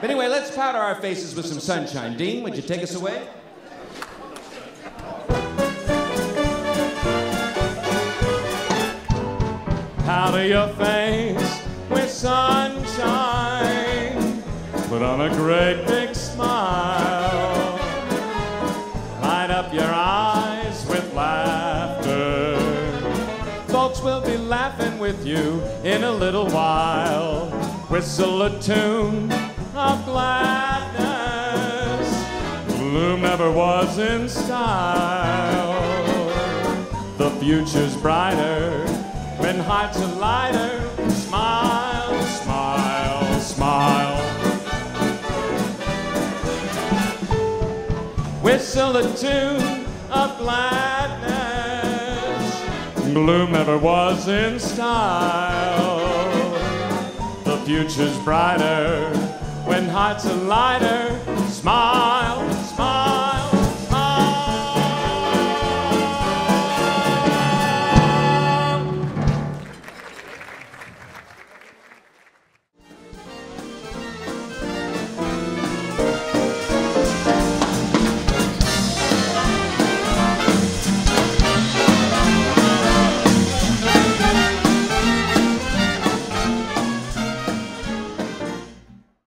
But anyway, let's powder our faces with some sunshine. Dean, would you take us away? Powder your face with sunshine. Put on a great big smile. Light up your eyes with laughter. Folks will be laughing with you in a little while. Whistle a tune of gladness. Blue never was in style. The future's brighter when hearts are lighter. Smile, smile, smile. Whistle a tune of gladness. Bloom ever was in style. The future's brighter when hearts are lighter. Smile.